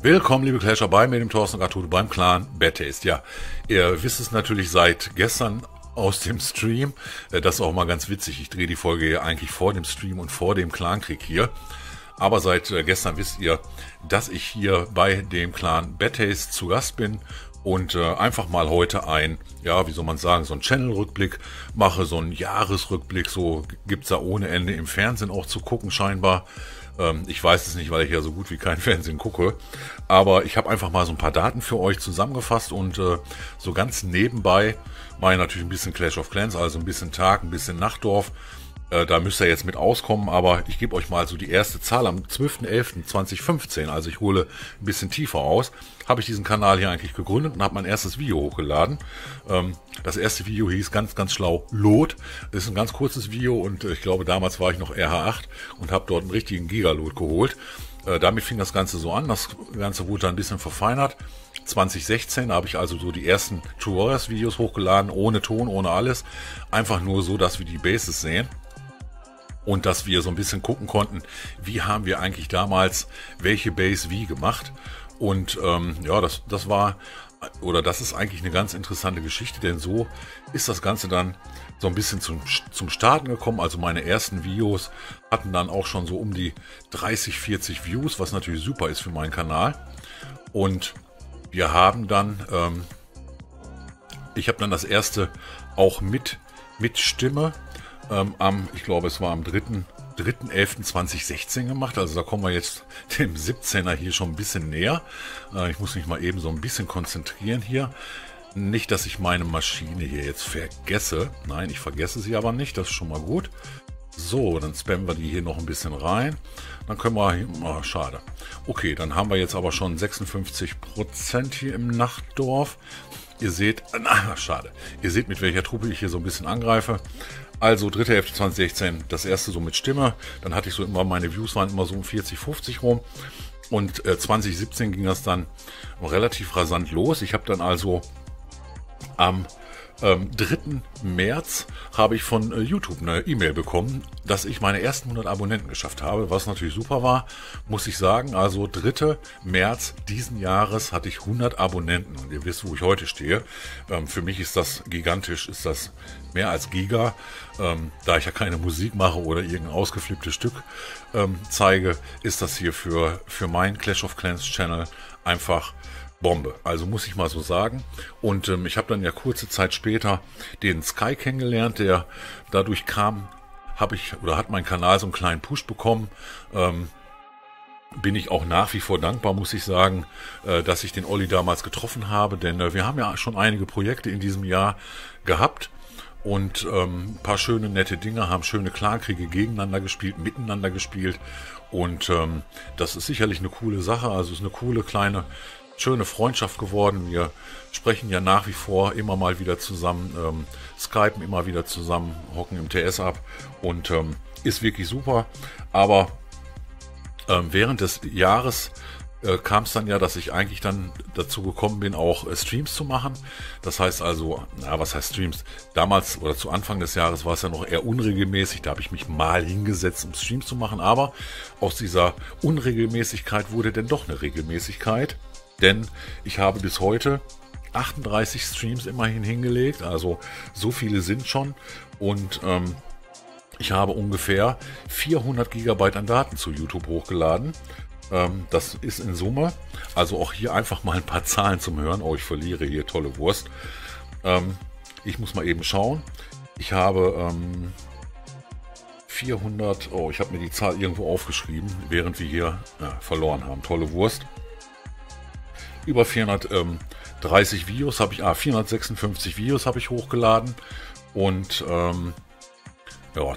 Willkommen, liebe Clasher, bei mir, dem Thorsten und Artur, beim Clan Bad Taste. Ja, ihr wisst es natürlich seit gestern aus dem Stream. Das ist auch mal ganz witzig. Ich drehe die Folge ja eigentlich vor dem Stream und vor dem Clankrieg hier. Aber seit gestern wisst ihr, dass ich hier bei dem Clan Bad Taste zu Gast bin und einfach mal heute ein, ja, wie soll man sagen, so ein Channel-Rückblick mache, so ein Jahresrückblick. So gibt es da ohne Ende im Fernsehen auch zu gucken scheinbar. Ich weiß es nicht, weil ich ja so gut wie kein Fernsehen gucke, aber ich habe einfach mal so ein paar Daten für euch zusammengefasst und so ganz nebenbei mache ich natürlich ein bisschen Clash of Clans, also ein bisschen Tag, ein bisschen Nachtdorf. Da müsst ihr jetzt mit auskommen, aber ich gebe euch mal so die erste Zahl. Am 12.11.2015, also ich hole ein bisschen tiefer aus, habe ich diesen Kanal hier eigentlich gegründet und habe mein erstes Video hochgeladen. Das erste Video hieß ganz, ganz schlau Lot. Das ist ein ganz kurzes Video und ich glaube, damals war ich noch RH8 und habe dort einen richtigen Gigalot geholt. Damit fing das Ganze so an. Das Ganze wurde dann ein bisschen verfeinert. 2016 habe ich also so die ersten True Warriors Videos hochgeladen, ohne Ton, ohne alles. Einfach nur so, dass wir die Bases sehen. Und dass wir so ein bisschen gucken konnten, wie haben wir eigentlich damals welche Base wie gemacht. Und ja, das war, oder das ist eigentlich eine ganz interessante Geschichte, denn so ist das Ganze dann so ein bisschen zum Starten gekommen. Also meine ersten Videos hatten dann auch schon so um die 30, 40 Views, was natürlich super ist für meinen Kanal. Und wir haben dann, ich habe dann das erste auch mit Stimme am, ich glaube, es war am 3.11.2016 gemacht. Also da kommen wir jetzt dem 17er hier schon ein bisschen näher. Ich muss mich mal eben so ein bisschen konzentrieren hier. Nicht, dass ich meine Maschine hier jetzt vergesse. Nein, ich vergesse sie aber nicht. Das ist schon mal gut. So, dann spammen wir die hier noch ein bisschen rein. Dann können wir... Oh, schade. Okay, dann haben wir jetzt aber schon 56% hier im Nachtdorf. Ihr seht... Na, schade. Ihr seht, mit welcher Truppe ich hier so ein bisschen angreife. Also 3.11.2016, das erste so mit Stimme. Dann hatte ich so immer, meine Views waren immer so um 40, 50 rum. Und 2017 ging das dann relativ rasant los. Ich habe dann also am 3. März habe ich von YouTube eine E-Mail bekommen, dass ich meine ersten 100 Abonnenten geschafft habe, was natürlich super war, muss ich sagen. Also 3. März diesen Jahres hatte ich 100 Abonnenten und ihr wisst, wo ich heute stehe. Für mich ist das gigantisch, ist das mehr als Giga. Da ich ja keine Musik mache oder irgendein ausgeflipptes Stück zeige, ist das hier für meinen Clash of Clans Channel einfach Bombe, also muss ich mal so sagen. Und ich habe dann ja kurze Zeit später den Sky kennengelernt, der dadurch kam, hat mein Kanal so einen kleinen Push bekommen. Bin ich auch nach wie vor dankbar, muss ich sagen, dass ich den Olli damals getroffen habe, denn wir haben ja schon einige Projekte in diesem Jahr gehabt. Und ein paar schöne, nette Dinge, haben schöne Clankriege gegeneinander gespielt, miteinander gespielt. Und das ist sicherlich eine coole Sache, also ist eine coole, kleine, schöne Freundschaft geworden. Wir sprechen ja nach wie vor immer mal wieder zusammen, skypen immer wieder zusammen, hocken im TS ab und ist wirklich super. Aber während des Jahres kam es dann ja, dass ich eigentlich dann dazu gekommen bin, auch Streams zu machen. Das heißt also, na, was heißt Streams? Damals oder zu Anfang des Jahres war es ja noch eher unregelmäßig. Da habe ich mich mal hingesetzt, um Streams zu machen. Aber aus dieser Unregelmäßigkeit wurde denn doch eine Regelmäßigkeit. Denn ich habe bis heute 38 Streams immerhin hingelegt, also so viele sind schon und ich habe ungefähr 400 Gigabyte an Daten zu YouTube hochgeladen. Das ist in Summe, also auch hier einfach mal ein paar Zahlen zum Hören. Oh, ich verliere hier, tolle Wurst. Ich muss mal eben schauen. Ich habe 400, oh, ich habe mir die Zahl irgendwo aufgeschrieben, während wir hier verloren haben, tolle Wurst. Über 430 Videos habe ich, 456 Videos habe ich hochgeladen und ja,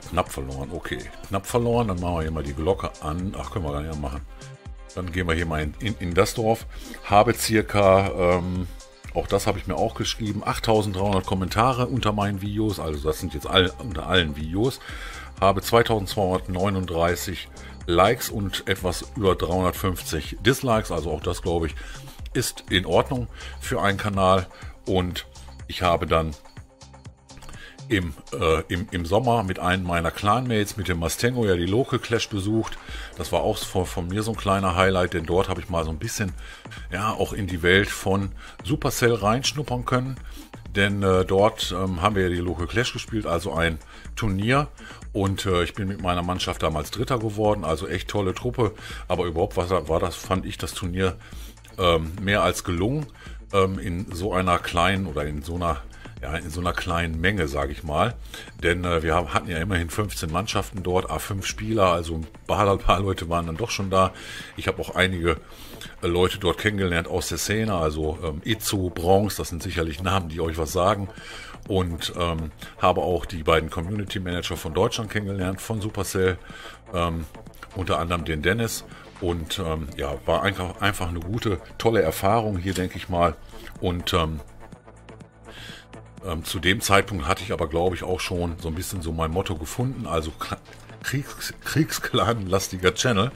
knapp verloren, okay, knapp verloren, dann machen wir hier mal die Glocke an, ach, können wir gar nicht machen, dann gehen wir hier mal in das Dorf, habe circa, auch das habe ich mir auch geschrieben, 8.300 Kommentare unter meinen Videos, also das sind jetzt unter allen Videos, habe 2.239 Likes und etwas über 350 Dislikes, also auch das, glaube ich, ist in Ordnung für einen Kanal. Und ich habe dann im Sommer mit einem meiner Clanmates, mit dem Mastengo, ja die Local Clash besucht. Das war auch von mir so ein kleiner Highlight, denn dort habe ich mal so ein bisschen ja auch in die Welt von Supercell reinschnuppern können. Denn dort haben wir ja die Local Clash gespielt, also ein Turnier. Und ich bin mit meiner Mannschaft damals Dritter geworden, also echt tolle Truppe. Aber überhaupt war das, fand ich, das Turnier mehr als gelungen in so einer kleinen oder in so einer kleinen Menge, sage ich mal. Denn wir hatten ja immerhin 15 Mannschaften dort, A5 Spieler, also ein paar Leute waren dann doch schon da. Ich habe auch einige Leute dort kennengelernt aus der Szene, also Itzu, Bronx, das sind sicherlich Namen, die euch was sagen. Und habe auch die beiden Community Manager von Deutschland kennengelernt, von Supercell, unter anderem den Dennis. Und ja, war einfach eine gute, tolle Erfahrung hier, denke ich mal. Und zu dem Zeitpunkt hatte ich aber, glaube ich, auch schon so ein bisschen so mein Motto gefunden, also Kriegsklan-lastiger Channel.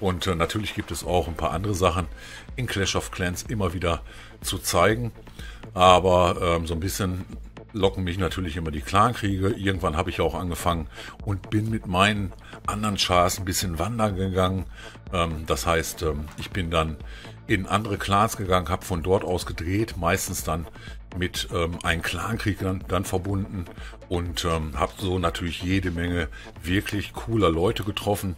Und natürlich gibt es auch ein paar andere Sachen in Clash of Clans immer wieder zu zeigen. Aber so ein bisschen locken mich natürlich immer die Clankriege. Irgendwann habe ich auch angefangen und bin mit meinen anderen Chars ein bisschen wandern gegangen. Das heißt, ich bin dann in andere Clans gegangen, habe von dort aus gedreht, meistens dann mit einem Clankrieg dann verbunden und habe so natürlich jede Menge wirklich cooler Leute getroffen.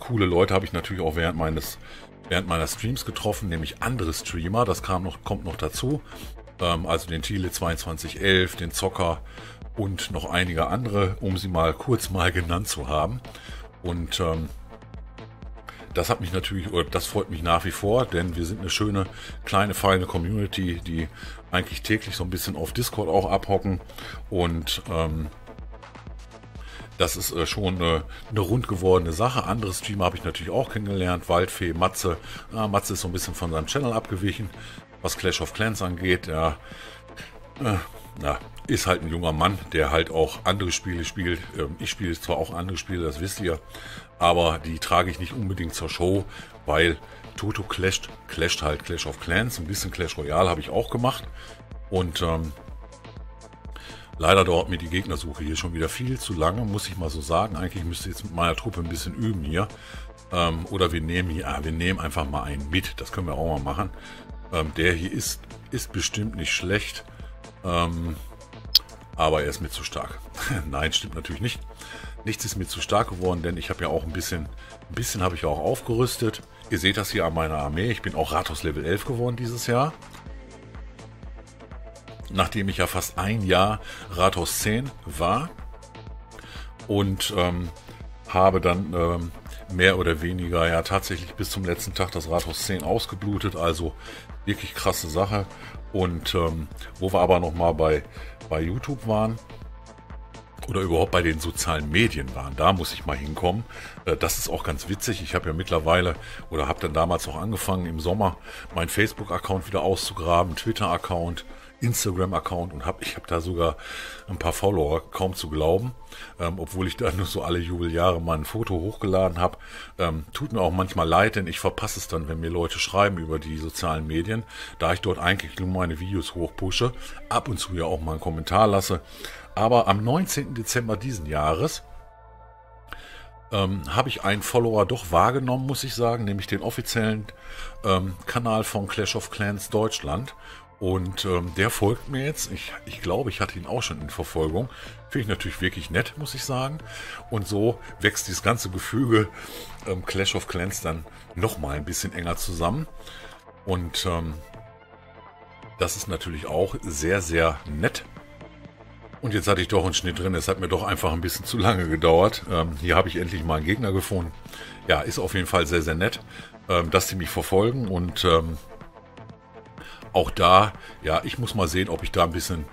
Coole Leute habe ich natürlich auch während meiner Streams getroffen, nämlich andere Streamer, das kommt noch dazu. Also den Thiele 2211, den Zocker und noch einige andere, um sie mal kurz genannt zu haben. Und das hat mich natürlich, oder das freut mich nach wie vor, denn wir sind eine schöne, kleine, feine Community, die eigentlich täglich so ein bisschen auf Discord auch abhocken. Und das ist schon eine rund gewordene Sache. Andere Streamer habe ich natürlich auch kennengelernt, Waldfee, Matze. Ja, Matze ist so ein bisschen von seinem Channel abgewichen, was Clash of Clans angeht. Ja, ist halt ein junger Mann, der halt auch andere Spiele spielt. Ich spiele zwar auch andere Spiele, das wisst ihr, aber die trage ich nicht unbedingt zur Show, weil Toto clasht halt Clash of Clans. Ein bisschen Clash Royale habe ich auch gemacht und leider dauert mir die Gegnersuche hier schon wieder viel zu lange, muss ich mal so sagen. Eigentlich müsste ich jetzt mit meiner Truppe ein bisschen üben hier, oder wir nehmen einfach mal einen mit, das können wir auch mal machen. Der hier ist bestimmt nicht schlecht, aber er ist mir zu stark. Nein, stimmt natürlich nicht. Nichts ist mir zu stark geworden, denn ich habe ja auch ein bisschen habe ich auch aufgerüstet. Ihr seht das hier an meiner Armee. Ich bin auch Rathaus Level 11 geworden dieses Jahr. Nachdem ich ja fast ein Jahr Rathaus 10 war und habe dann mehr oder weniger ja tatsächlich bis zum letzten Tag das Rathaus 10 ausgeblutet, also wirklich krasse Sache. Und wo wir aber nochmal bei YouTube waren oder überhaupt bei den sozialen Medien waren, da muss ich mal hinkommen. Das ist auch ganz witzig. Ich habe ja mittlerweile oder habe dann damals auch angefangen im Sommer meinen Facebook-Account wieder auszugraben, Twitter-Account, Instagram-Account und ich habe da sogar ein paar Follower, kaum zu glauben, obwohl ich da nur so alle Jubeljahre mal ein Foto hochgeladen habe. Tut mir auch manchmal leid, denn ich verpasse es dann, wenn mir Leute schreiben über die sozialen Medien, da ich dort eigentlich nur meine Videos hochpushe, ab und zu ja auch mal einen Kommentar lasse. Aber am 19. Dezember diesen Jahres habe ich einen Follower doch wahrgenommen, muss ich sagen, nämlich den offiziellen Kanal von Clash of Clans Deutschland. Und der folgt mir jetzt. Ich glaube, ich hatte ihn auch schon in Verfolgung. Finde ich natürlich wirklich nett, muss ich sagen. Und so wächst dieses ganze Gefüge Clash of Clans dann nochmal ein bisschen enger zusammen. Und das ist natürlich auch sehr, sehr nett. Und jetzt hatte ich doch einen Schnitt drin. Es hat mir doch einfach ein bisschen zu lange gedauert. Hier habe ich endlich mal einen Gegner gefunden. Ja, ist auf jeden Fall sehr, sehr nett, dass die mich verfolgen. Und auch da, ja, ich muss mal sehen, ob ich da ein bisschen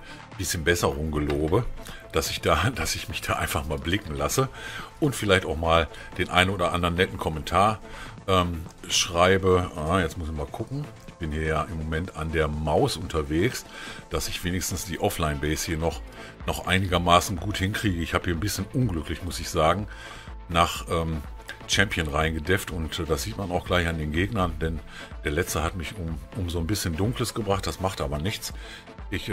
Besserung gelobe, dass ich mich da einfach mal blicken lasse und vielleicht auch mal den einen oder anderen netten Kommentar schreibe. Jetzt muss ich mal gucken. Ich bin hier ja im Moment an der Maus unterwegs, dass ich wenigstens die Offline-Base hier noch einigermaßen gut hinkriege. Ich habe hier ein bisschen unglücklich, muss ich sagen, nach Champion reingedefft und das sieht man auch gleich an den Gegnern, denn der letzte hat mich um so ein bisschen Dunkles gebracht, das macht aber nichts. Ich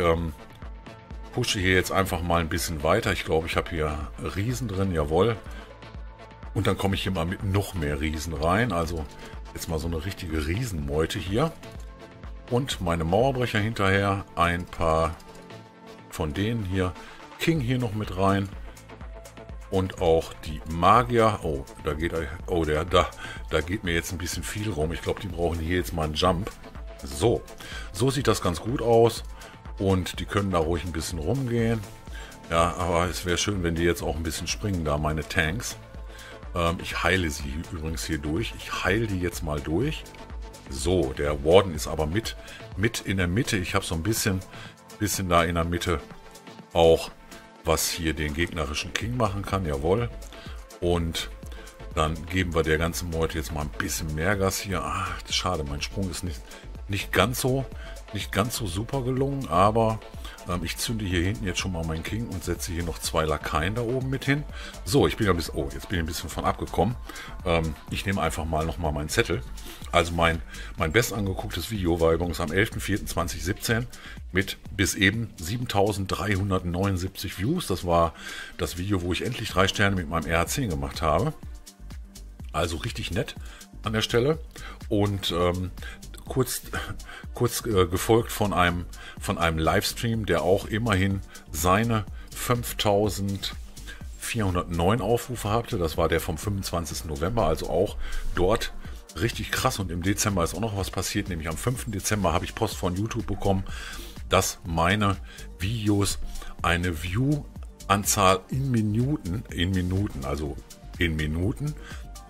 pushe hier jetzt einfach mal ein bisschen weiter, ich glaube ich habe hier Riesen drin, jawohl. Und dann komme ich hier mal mit noch mehr Riesen rein, also jetzt mal so eine richtige Riesenmeute hier. Und meine Mauerbrecher hinterher, ein paar von denen hier, King hier noch mit rein. Und auch die Magier. Oh, da geht, da geht mir jetzt ein bisschen viel rum. Ich glaube, die brauchen hier jetzt mal einen Jump. So, so sieht das ganz gut aus. Und die können da ruhig ein bisschen rumgehen. Ja, aber es wäre schön, wenn die jetzt auch ein bisschen springen, da meine Tanks. Ich heile sie übrigens hier durch. Ich heile die jetzt mal durch. So, der Warden ist aber mit in der Mitte. Ich habe so ein bisschen da in der Mitte auch was hier den gegnerischen King machen kann, jawohl. Und dann geben wir der ganzen Meute jetzt mal ein bisschen mehr Gas hier. Ach, schade, mein Sprung ist nicht ganz so super gelungen, aber ich zünde hier hinten jetzt schon mal meinen King und setze hier noch zwei Lakaien da oben mit hin. So, ich bin ein bisschen, oh, jetzt bin ich ein bisschen von abgekommen. Ich nehme einfach mal nochmal meinen Zettel. Also mein best angegucktes Video war übrigens am 11.04.2017 mit bis eben 7.379 Views. Das war das Video, wo ich endlich 3 Sterne mit meinem RH10 gemacht habe. Also richtig nett an der Stelle. Und kurz gefolgt von einem Livestream, der auch immerhin seine 5.409 Aufrufe hatte. Das war der vom 25. November, also auch dort richtig krass. Und im Dezember ist auch noch was passiert, nämlich am 5. Dezember habe ich Post von YouTube bekommen, dass meine Videos eine View-Anzahl in Minuten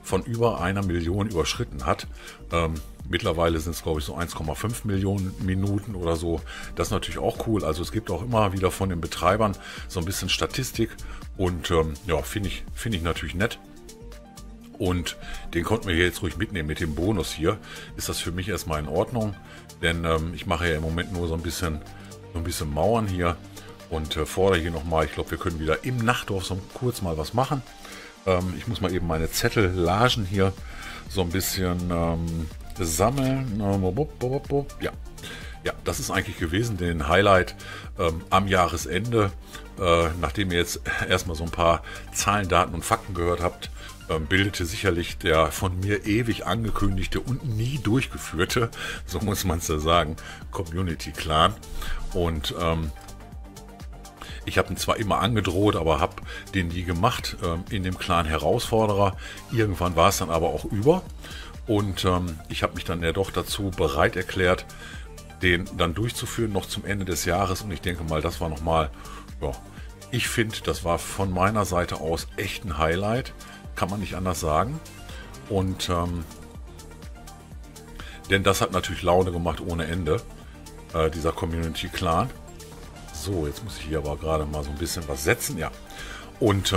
von über 1 Million überschritten hat. Mittlerweile sind es, glaube ich, so 1,5 Millionen Minuten oder so. Das ist natürlich auch cool. Also es gibt auch immer wieder von den Betreibern so ein bisschen Statistik und ja, finde ich natürlich nett. Und den konnten wir hier jetzt ruhig mitnehmen. Mit dem Bonus hier ist das für mich erstmal in Ordnung, denn ich mache ja im Moment nur so ein bisschen Mauern hier und fordere hier nochmal. Ich glaube, wir können wieder im Nachtdorf so kurz mal was machen. Ich muss mal eben meine Zettellagen hier so ein bisschen sammeln. Ja, das ist eigentlich gewesen, den Highlight am Jahresende. Nachdem ihr jetzt erstmal so ein paar Zahlen, Daten und Fakten gehört habt, bildete sicherlich der von mir ewig angekündigte und nie durchgeführte, so muss man es ja sagen, Community-Clan. Und ich habe ihn zwar immer angedroht, aber habe den nie gemacht in dem Clan Herausforderer. Irgendwann war es dann aber auch über und ich habe mich dann ja doch dazu bereit erklärt, den dann durchzuführen, noch zum Ende des Jahres. Und ich denke mal, das war nochmal, ja, ich finde, das war von meiner Seite aus echt ein Highlight. Kann man nicht anders sagen. Und denn das hat natürlich Laune gemacht ohne Ende, dieser Community-Clan. So, jetzt muss ich hier aber gerade mal so ein bisschen was setzen, ja. Und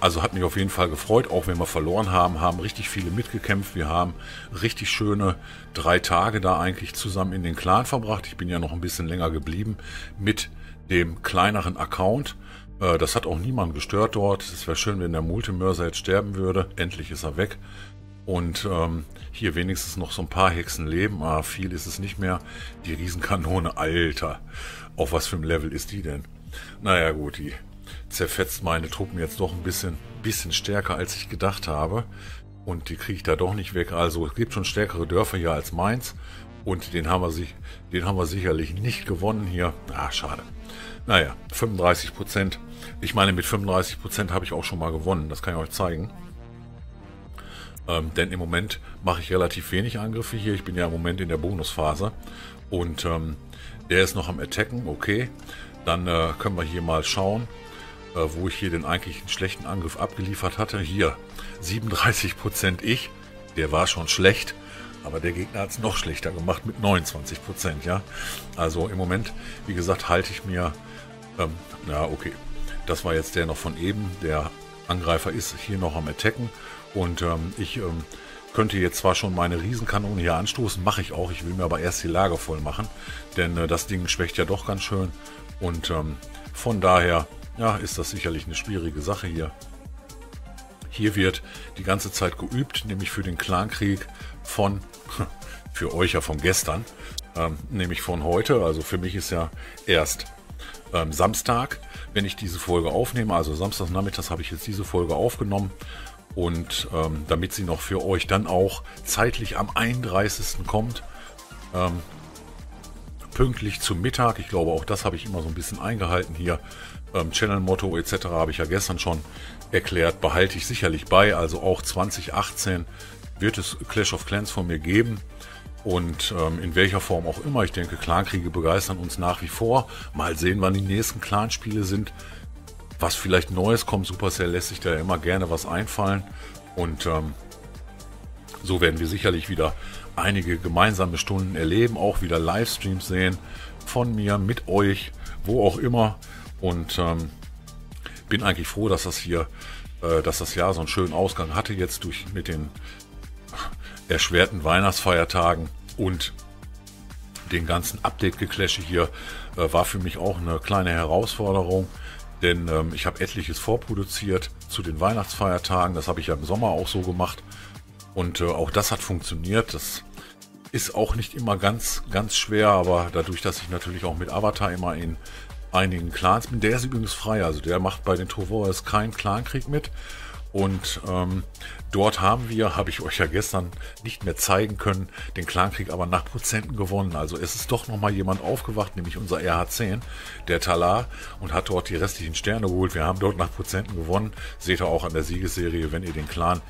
also hat mich auf jeden Fall gefreut, auch wenn wir verloren haben, haben richtig viele mitgekämpft. Wir haben richtig schöne 3 Tage da eigentlich zusammen in den Clan verbracht. Ich bin ja noch ein bisschen länger geblieben mit dem kleineren Account. Das hat auch niemand gestört dort. Es wäre schön, wenn der Multimörser jetzt sterben würde. Endlich ist er weg. Und hier wenigstens noch so ein paar Hexen leben. Ah, viel ist es nicht mehr. Die Riesenkanone, Alter. Auf was für einem Level ist die denn? Naja gut, die zerfetzt meine Truppen jetzt doch ein bisschen stärker, als ich gedacht habe. Und die kriege ich da doch nicht weg. Also es gibt schon stärkere Dörfer hier als meins. Und den haben wir sicherlich nicht gewonnen hier. Ah, schade. Naja, 35%. Ich meine, mit 35% habe ich auch schon mal gewonnen. Das kann ich euch zeigen. Denn im Moment mache ich relativ wenig Angriffe hier. Ich bin ja im Moment in der Bonusphase. Und der ist noch am Attacken. Okay, dann können wir hier mal schauen, wo ich hier den eigentlichen schlechten Angriff abgeliefert hatte. Hier, 37% ich. Der war schon schlecht. Aber der Gegner hat es noch schlechter gemacht mit 29%, ja. Also im Moment, wie gesagt, halte ich mir... ja, okay. Das war jetzt der noch von eben. Der Angreifer ist hier noch am Attacken. Und ich könnte jetzt zwar schon meine Riesenkanone hier anstoßen, mache ich auch. Ich will mir aber erst die Lager voll machen. Denn das Ding schwächt ja doch ganz schön. Und von daher, ja, ist das sicherlich eine schwierige Sache hier. Hier wird die ganze Zeit geübt, nämlich für den Clankrieg von, für euch ja von gestern, nämlich von heute. Also für mich ist ja erst Samstag, wenn ich diese Folge aufnehme. Also Samstagnachmittags habe ich jetzt diese Folge aufgenommen. Und damit sie noch für euch dann auch zeitlich am 31. kommt, pünktlich zum Mittag. Ich glaube, auch das habe ich immer so ein bisschen eingehalten hier. Channel-Motto etc. habe ich ja gestern schon erklärt, behalte ich sicherlich bei. Also auch 2018 wird es Clash of Clans von mir geben. Und in welcher Form auch immer. Ich denke, Clankriege begeistern uns nach wie vor. Mal sehen, wann die nächsten Clanspiele sind. Was vielleicht Neues kommt. Supercell lässt sich da immer gerne was einfallen. Und so werden wir sicherlich wieder einige gemeinsame Stunden erleben. Auch wieder Livestreams sehen von mir, mit euch, wo auch immer. Und bin eigentlich froh, dass das hier, dass das Jahr so einen schönen Ausgang hatte jetzt durch mit den erschwerten Weihnachtsfeiertagen und den ganzen Update-Gekläsche hier war für mich auch eine kleine Herausforderung, denn ich habe etliches vorproduziert zu den Weihnachtsfeiertagen. Das habe ich ja im Sommer auch so gemacht und auch das hat funktioniert. Das ist auch nicht immer ganz schwer, aber dadurch, dass ich natürlich auch mit Avatar immer in einigen Clans bin, der ist übrigens frei, also der macht bei den Truvoras keinen Clankrieg mit. Und dort habe ich euch ja gestern nicht mehr zeigen können, den Clankrieg aber nach Prozenten gewonnen. Also es ist doch nochmal jemand aufgewacht, nämlich unser RH10, der Talar, und hat dort die restlichen Sterne geholt. Wir haben dort nach Prozenten gewonnen. Seht ihr auch an der Siegesserie, wenn ihr den Clan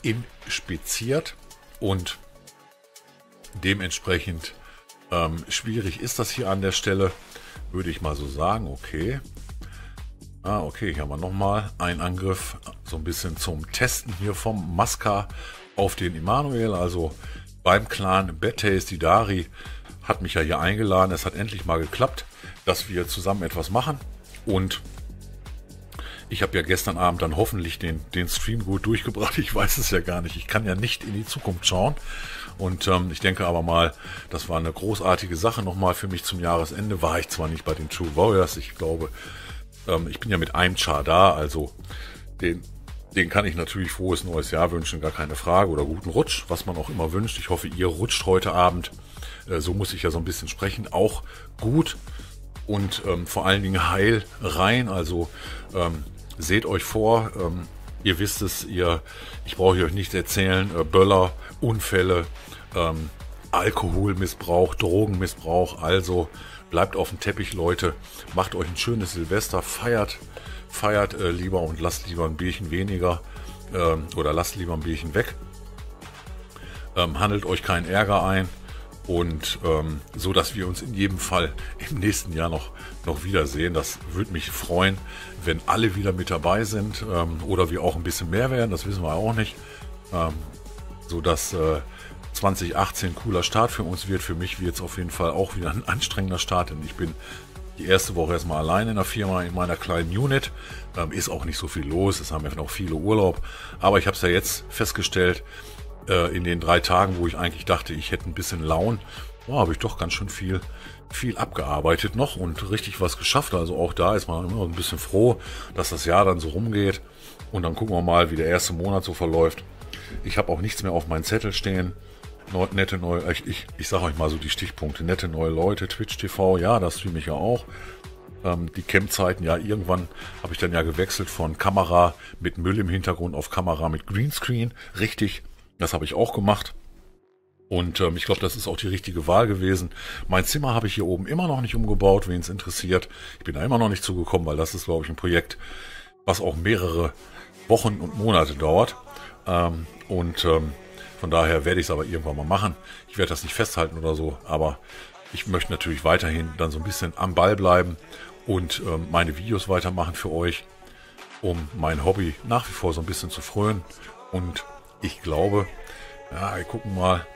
inspiziert. Und dementsprechend schwierig ist das hier an der Stelle, würde ich mal so sagen. Okay. Ah, okay, hier haben wir nochmal einen Angriff, so ein bisschen zum Testen hier vom Masca auf den Emanuel, also beim Clan Bad Taste. Die Dari hat mich ja hier eingeladen, es hat endlich mal geklappt, dass wir zusammen etwas machen, und ich habe ja gestern Abend dann hoffentlich den Stream gut durchgebracht. Ich weiß es ja gar nicht, ich kann ja nicht in die Zukunft schauen. Und ich denke aber mal, das war eine großartige Sache nochmal für mich zum Jahresende. War ich zwar nicht bei den True Warriors, ich glaube, ich bin ja mit einem Char da, also den kann ich natürlich frohes neues Jahr wünschen, gar keine Frage, oder guten Rutsch, was man auch immer wünscht. Ich hoffe, ihr rutscht heute Abend, so muss ich ja so ein bisschen sprechen, auch gut und vor allen Dingen heil rein. Also seht euch vor, ihr wisst es, ich brauche euch nicht erzählen, Böller, Unfälle, Alkoholmissbrauch, Drogenmissbrauch, also bleibt auf dem Teppich, Leute, macht euch ein schönes Silvester, feiert lieber und lasst lieber ein Bierchen weniger oder lasst lieber ein Bierchen weg, handelt euch keinen Ärger ein, und so, dass wir uns in jedem Fall im nächsten Jahr noch wiedersehen. Das würde mich freuen, wenn alle wieder mit dabei sind, oder wir auch ein bisschen mehr werden, das wissen wir auch nicht, so dass 2018 cooler Start für uns wird. Für mich wird es auf jeden Fall auch wieder ein anstrengender Start, denn ich bin die erste Woche erstmal allein in der Firma, in meiner kleinen Unit. Ist auch nicht so viel los, es haben ja noch viele Urlaub, aber ich habe es ja jetzt festgestellt, in den 3 Tagen, wo ich eigentlich dachte, ich hätte ein bisschen Laune, habe ich doch ganz schön viel abgearbeitet noch und richtig was geschafft. Also auch da ist man immer ein bisschen froh, dass das Jahr dann so rumgeht, und dann gucken wir mal, wie der erste Monat so verläuft. Ich habe auch nichts mehr auf meinem Zettel stehen. Nette neue, ich sage euch mal so die Stichpunkte, nette neue Leute, Twitch TV, ja, das streame ich ja auch. Die Cam-Zeiten, ja, irgendwann habe ich dann ja gewechselt von Kamera mit Müll im Hintergrund auf Kamera mit Greenscreen, richtig, das habe ich auch gemacht. Und ich glaube, das ist auch die richtige Wahl gewesen. Mein Zimmer habe ich hier oben immer noch nicht umgebaut, wen es interessiert. Ich bin da immer noch nicht zugekommen, weil das ist, glaube ich, ein Projekt, was auch mehrere Wochen und Monate dauert. Von daher werde ich es aber irgendwann mal machen. Ich werde das nicht festhalten oder so, aber ich möchte natürlich weiterhin dann so ein bisschen am Ball bleiben und meine Videos weitermachen für euch, um mein Hobby nach wie vor so ein bisschen zu frönen. Und ich glaube, ja, wir gucken mal,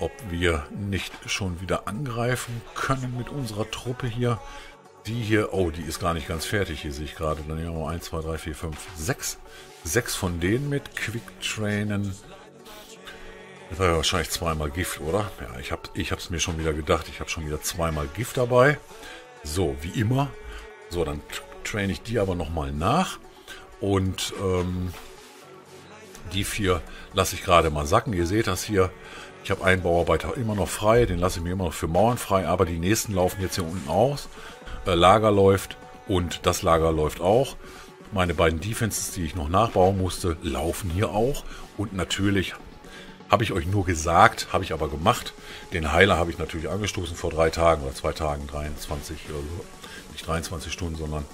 ob wir nicht schon wieder angreifen können mit unserer Truppe hier. Die hier, oh, die ist gar nicht ganz fertig, hier sehe ich gerade. Dann nehmen wir mal 1, 2, 3, 4, 5, 6. 6 von denen mit Quick-Trainen. Das war ja wahrscheinlich zweimal Gift, oder? Ja, ich hab's mir schon wieder gedacht. Ich habe schon wieder zweimal Gift dabei. So, wie immer. So, dann traine ich die aber nochmal nach. Und Die vier lasse ich gerade mal sacken. Ihr seht das hier. Ich habe einen Bauarbeiter immer noch frei. Den lasse ich mir immer noch für Mauern frei. Aber die nächsten laufen jetzt hier unten aus. Lager läuft und das Lager läuft auch. Meine beiden Defenses, die ich noch nachbauen musste, laufen hier auch. Und natürlich habe ich euch nur gesagt, habe ich aber gemacht. Den Heiler habe ich natürlich angestoßen vor 3 Tagen oder 2 Tagen, 23, nicht 23 Stunden, sondern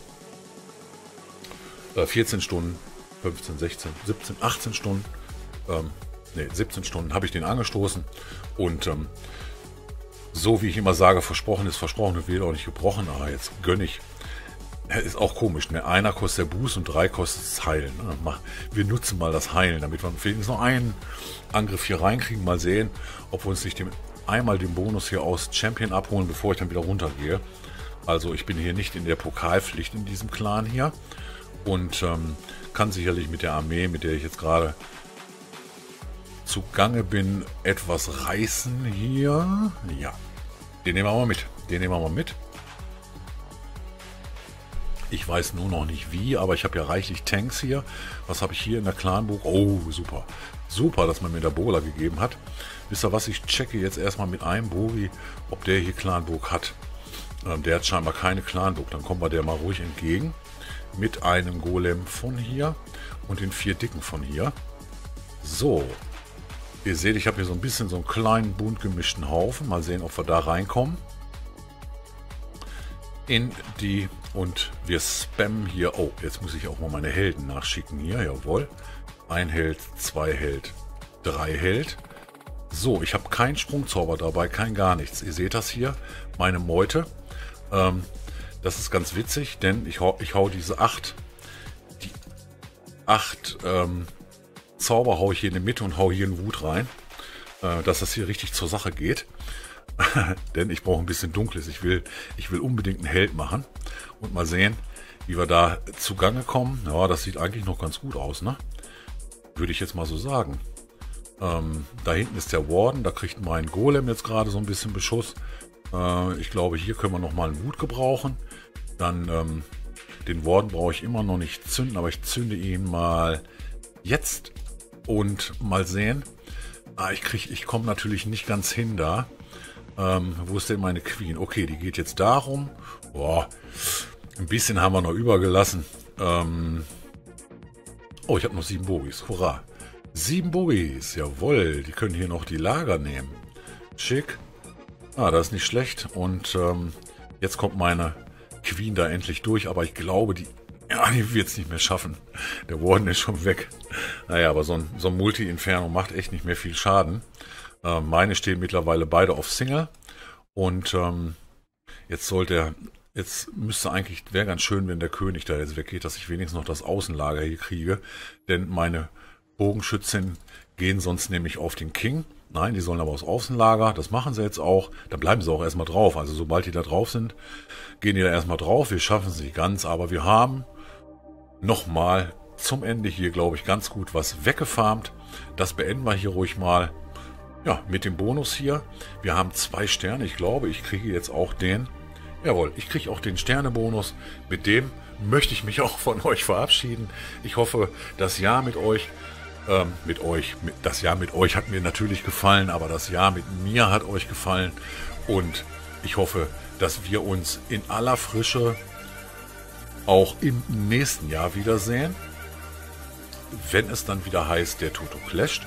14 Stunden, 15, 16, 17, 18 Stunden. 17 Stunden habe ich den angestoßen. Und so wie ich immer sage, versprochen ist versprochen und wird auch nicht gebrochen. Aber jetzt gönne ich. Ist auch komisch, ne? Einer kostet der Buß und 3 kostet das Heilen. Wir nutzen mal das Heilen, damit wir wenigstens noch einen Angriff hier reinkriegen. Mal sehen, ob wir uns nicht einmal den Bonus hier aus Champion abholen, bevor ich dann wieder runtergehe. Also ich bin hier nicht in der Pokalpflicht in diesem Clan hier. Und kann sicherlich mit der Armee, mit der ich jetzt gerade zugange bin, etwas reißen hier. Ja, den nehmen wir mal mit. Ich weiß nur noch nicht wie, aber ich habe ja reichlich Tanks hier. Was habe ich hier in der Clanburg? Oh, super. Super, dass man mir da Bola gegeben hat. Wisst ihr was? Ich checke jetzt erstmal mit einem Bogi, ob der hier Clanburg hat. Der hat scheinbar keine Clanburg. Dann kommen wir der mal ruhig entgegen. Mit einem Golem von hier und den 4 Dicken von hier. So. Ihr seht, ich habe hier so ein bisschen so einen kleinen, bunt gemischten Haufen. Mal sehen, ob wir da reinkommen. In die... Und wir spammen hier. Oh, jetzt muss ich auch mal meine Helden nachschicken hier. Jawohl. 1 Held, 2 Held, 3 Held. So, ich habe keinen Sprungzauber dabei, kein gar nichts. Ihr seht das hier, meine Meute. Das ist ganz witzig, denn ich hau diese 8 Zauber hau ich hier in die Mitte und hau hier einen Wut rein, dass das hier richtig zur Sache geht. Denn ich brauche ein bisschen Dunkles. Ich will unbedingt einen Held machen. Und mal sehen, wie wir da zugange kommen. Ja, das sieht eigentlich noch ganz gut aus, ne? Würde ich jetzt mal so sagen. Da hinten ist der Warden. Da kriegt mein Golem jetzt gerade so ein bisschen Beschuss. Ich glaube, hier können wir nochmal einen Wut gebrauchen. Dann den Warden brauche ich immer noch nicht zünden. Aber ich zünde ihn mal jetzt. Und mal sehen. Ah, ich komme natürlich nicht ganz hin da. Wo ist denn meine Queen? Okay, die geht jetzt darum. Boah, ein bisschen haben wir noch übergelassen. Oh, ich habe noch 7 Bogies. Hurra. 7 Bogies, jawohl. Die können hier noch die Lager nehmen. Schick. Ah, das ist nicht schlecht. Und jetzt kommt meine Queen da endlich durch. Aber ich glaube, die wird es nicht mehr schaffen. Der Warden ist schon weg. Naja, aber so ein Multi-Inferno macht echt nicht mehr viel Schaden. Meine stehen mittlerweile beide auf Single. Und wäre ganz schön, wenn der König da jetzt weggeht, dass ich wenigstens noch das Außenlager hier kriege. Denn meine Bogenschützen gehen sonst nämlich auf den King. Nein, die sollen aber aufs Außenlager. Das machen sie jetzt auch. Da bleiben sie auch erstmal drauf. Also sobald die da drauf sind, gehen die da erstmal drauf. Wir schaffen sie ganz, aber wir haben nochmal zum Ende hier, glaube ich, ganz gut was weggefarmt. Das beenden wir hier ruhig mal. Ja, mit dem Bonus hier. Wir haben 2 Sterne. Ich glaube, ich kriege jetzt auch den... Jawohl, ich kriege auch den Sterne-Bonus. Mit dem möchte ich mich auch von euch verabschieden. Ich hoffe, das Jahr mit euch... das Jahr mit euch hat mir natürlich gefallen, aber das Jahr mit mir hat euch gefallen. Und ich hoffe, dass wir uns in aller Frische auch im nächsten Jahr wiedersehen. Wenn es dann wieder heißt, der Toto clasht.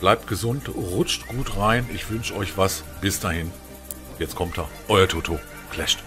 Bleibt gesund, rutscht gut rein. Ich wünsche euch was. Bis dahin. Jetzt kommt er. Euer Toto clasht.